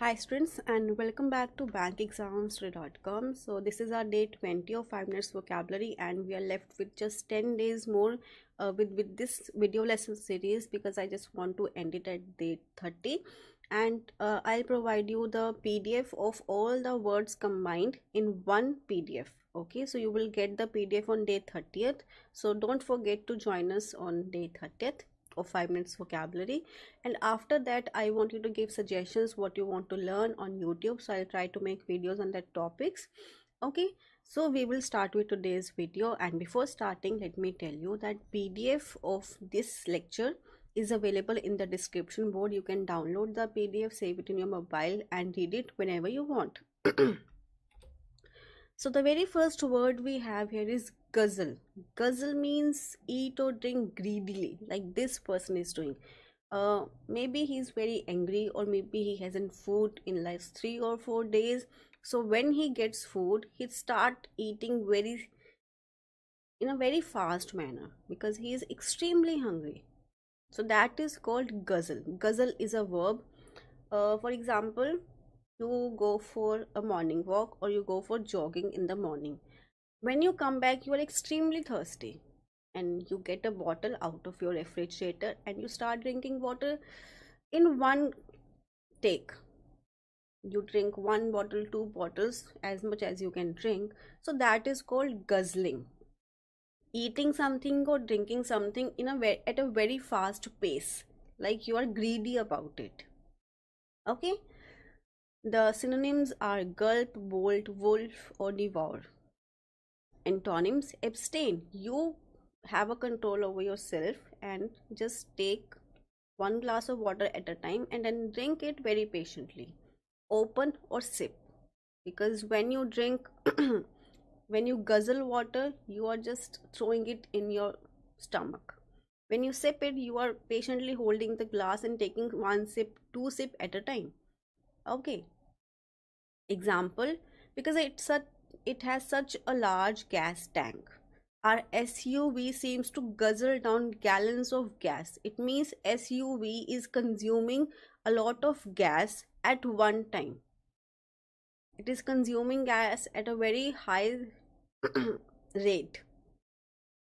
Hi students, and welcome back to BankExamsToday.com. So this is our day 20 of 5 minutes vocabulary, and we are left with just 10 days more with this video lesson series, because I just want to end it at day 30. And I'll provide you the PDF of all the words combined in one PDF. Okay, so you will get the PDF on day 30th. So don't forget to join us on day 30th. Of 5 minutes vocabulary, and after that I want you to give suggestions what you want to learn on YouTube, so I'll try to make videos on that topics. Okay, so we will start with today's video, and before starting let me tell you that PDF of this lecture is available in the description board. You can download the PDF, save it in your mobile and read it whenever you want. So the very first word we have here is guzzle. Guzzle means eat or drink greedily, like this person is doing. Maybe he's very angry, or maybe he hasn't food in like 3 or 4 days. So when he gets food, he start eating in a very fast manner because he is extremely hungry. So that is called guzzle. Guzzle is a verb. For example, you go for a morning walk or you go for jogging in the morning. When you come back, you are extremely thirsty and you get a bottle out of your refrigerator and you start drinking water in one take. You drink 1 bottle, 2 bottles, as much as you can drink. So that is called guzzling. Eating something or drinking something at a very fast pace, like you are greedy about it. Okay. The synonyms are gulp, bolt, wolf or devour. Antonyms: abstain. You have a control over yourself and just take 1 glass of water at a time and then drink it very patiently. Open or sip, because when you drink when you guzzle water, you are just throwing it in your stomach. When you sip it, you are patiently holding the glass and taking 1 sip, 2 sip at a time. Okay. Example: because it has such a large gas tank. Our SUV seems to guzzle down gallons of gas. It means SUV is consuming a lot of gas at one time. It is consuming gas at a very high rate.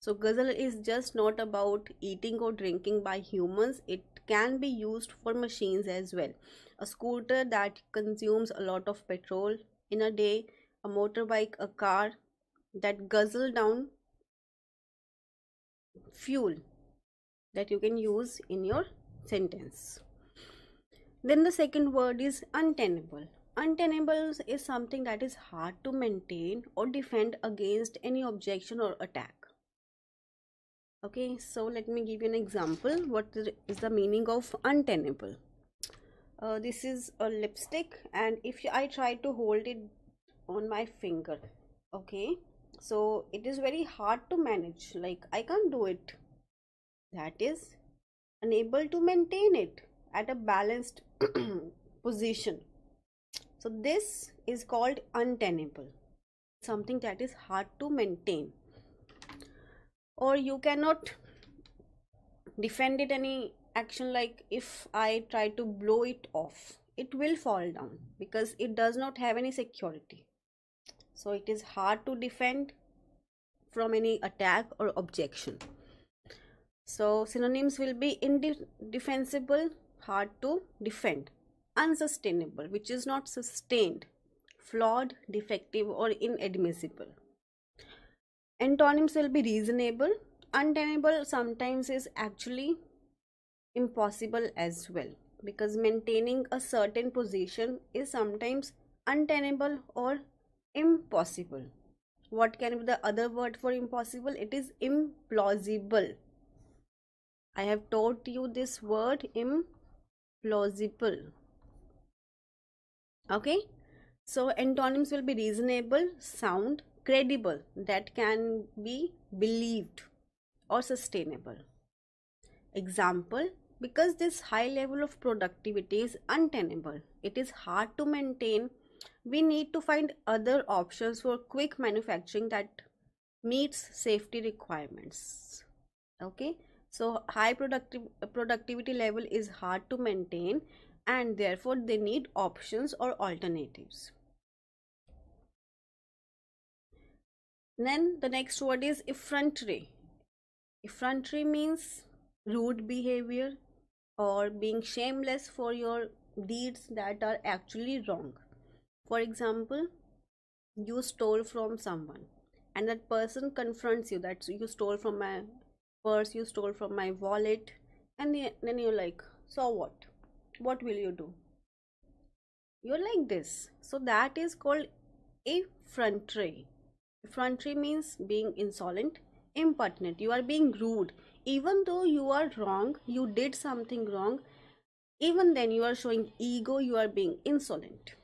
So guzzle is just not about eating or drinking by humans. It can be used for machines as well. A scooter that consumes a lot of petrol in a day, a motorbike, a car that guzzle down fuel that you can use in your sentence. Then the second word is untenable. Untenable is something that is hard to maintain or defend against any objection or attack. Okay, so let me give you an example. What is the meaning of untenable? This is a lipstick, and if I try to hold it on my finger, okay, so it is very hard to manage, like I can't do it. That is unable to maintain it at a balanced position. So this is called untenable, something that is hard to maintain, or you cannot defend it any action. Like if I try to blow it off, it will fall down because it does not have any security. So it is hard to defend from any attack or objection. So synonyms will be indefensible, hard to defend; unsustainable, which is not sustained; flawed, defective or inadmissible. Antonyms will be reasonable. Untenable sometimes is actually impossible as well, because maintaining a certain position is sometimes untenable or impossible. What can be the other word for impossible? It is implausible. I have taught you this word, implausible. Okay, so antonyms will be reasonable, sound, credible, that can be believed, or sustainable. Example: because this high level of productivity is untenable, it is hard to maintain, we need to find other options for quick manufacturing that meets safety requirements. Okay, so high productivity level is hard to maintain, and therefore they need options or alternatives. Then the next word is effrontery. Effrontery means rude behavior or being shameless for your deeds that are actually wrong. For example, you stole from someone and that person confronts you that you stole from my purse, you stole from my wallet, and then you're like, so what will you do? You're like this. So that is called effrontery. Effrontery means being insolent, impertinent. You are being rude. Even though you are wrong, you did something wrong, even then you are showing ego, you are being insolent.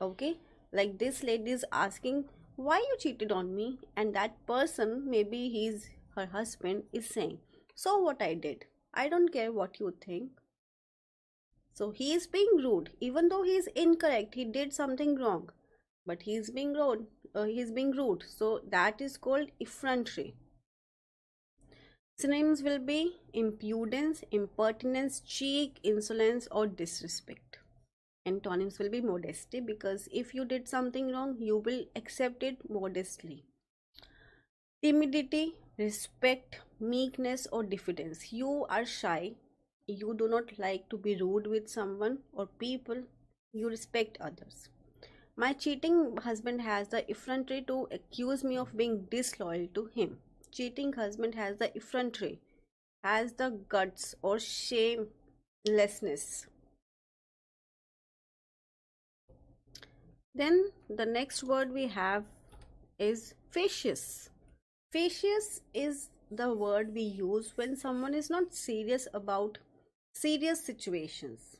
Okay, like this lady is asking why you cheated on me, and that person, maybe he's her husband, is saying, so what I did, I don't care what you think. So he is being rude, even though he is incorrect, he did something wrong, but he is being rude. So that is called effrontery. Synonyms will be impudence, impertinence, cheek, insolence, or disrespect. Antonyms will be modesty, because if you did something wrong, you will accept it modestly. Timidity, respect, meekness, or diffidence. You are shy. You do not like to be rude with someone or people. You respect others. My cheating husband has the effrontery to accuse me of being disloyal to him. Cheating husband has the effrontery, has the guts or shamelessness. Then the next word we have is facetious. Facetious is the word we use when someone is not serious about serious situations.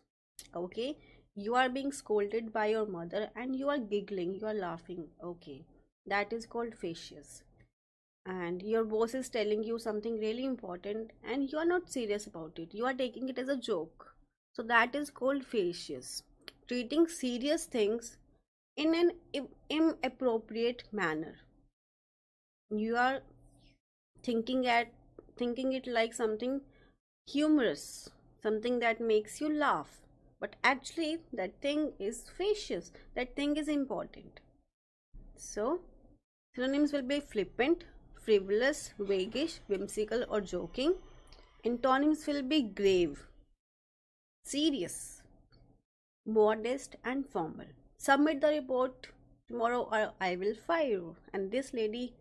Okay, you are being scolded by your mother and you are giggling, you are laughing. Okay, that is called facetious. And your boss is telling you something really important and you are not serious about it, you are taking it as a joke. So that is called facetious. Treating serious things in an inappropriate manner. You are thinking it like something humorous, something that makes you laugh, but actually that thing is facetious, that thing is important. So synonyms will be flippant, frivolous, vaguish, whimsical, or joking. Antonyms will be grave, serious, modest, and formal. Submit the report tomorrow or I will fire you. And this lady,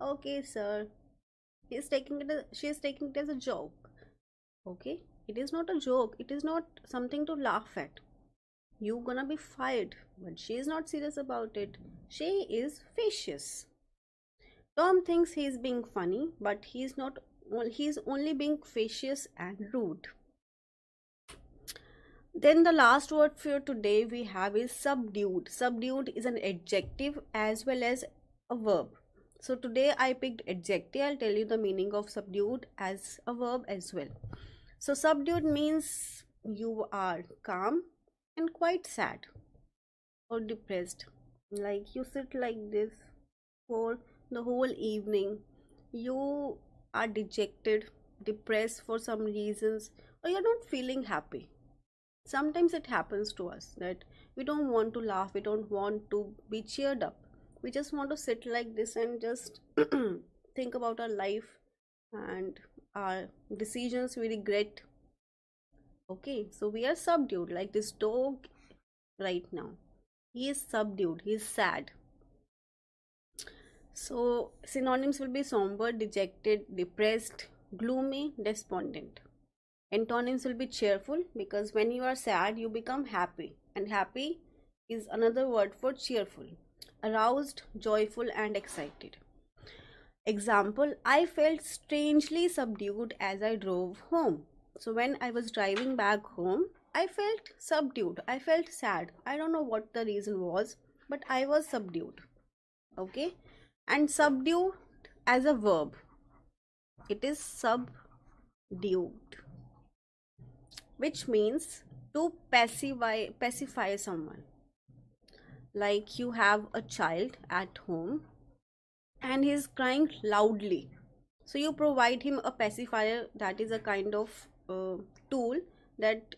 okay sir, she is taking it as a joke. Okay, it is not a joke, it is not something to laugh at. You're gonna be fired, but she is not serious about it. She is facetious. Tom thinks he is being funny, but he is not. He is only being facetious and rude. Then the last word for today we have is subdued. Subdued is an adjective as well as a verb. So today I picked adjective. I'll tell you the meaning of subdued as a verb as well. So subdued means you are calm and quite sad or depressed. Like you sit like this for the whole evening, you are dejected, depressed for some reasons, or you're not feeling happy. Sometimes it happens to us that we don't want to laugh, we don't want to be cheered up, we just want to sit like this and just think about our life and our decisions we regret. Okay, so we are subdued, like this dog right now. He is subdued, he is sad. So synonyms will be somber, dejected, depressed, gloomy, despondent. Antonyms will be cheerful, because when you are sad, you become happy, and happy is another word for cheerful. Aroused, joyful, and excited. Example, I felt strangely subdued as I drove home. So when I was driving back home, I felt subdued, I felt sad. I don't know what the reason was, but I was subdued. Okay. And subdue as a verb, it is subdued, which means to pacify someone. Like you have a child at home and he is crying loudly. So you provide him a pacifier, that is a kind of tool that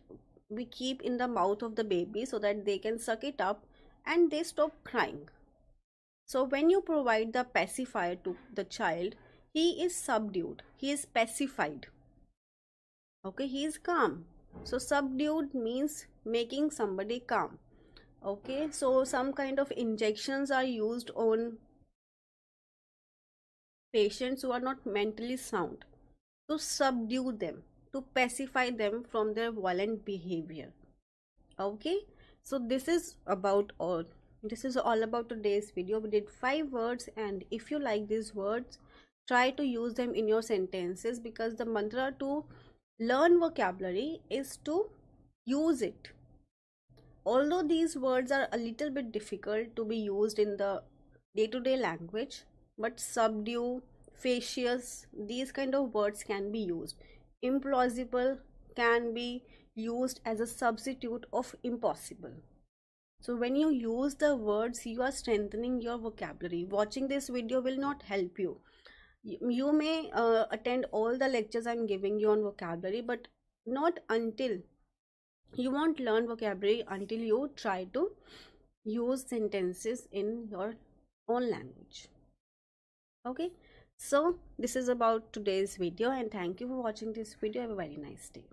we keep in the mouth of the baby so that they can suck it up and they stop crying. So when you provide the pacifier to the child, he is subdued, he is pacified. Okay, he is calm. So subdued means making somebody calm. Okay, so some kind of injections are used on patients who are not mentally sound to subdue them, to pacify them from their violent behavior. Okay, so this is all about today's video. We did 5 words, and if you like these words, try to use them in your sentences, because the mantra to learn vocabulary is to use it. Although these words are a little bit difficult to be used in the day-to-day language, but subdue, facetious, these kind of words can be used. Implausible can be used as a substitute of impossible. So when you use the words, you are strengthening your vocabulary. Watching this video will not help you. You may attend all the lectures I'm giving you on vocabulary, but not until you won't learn vocabulary until you try to use sentences in your own language. Okay, so this is about today's video, and thank you for watching this video. Have a very nice day.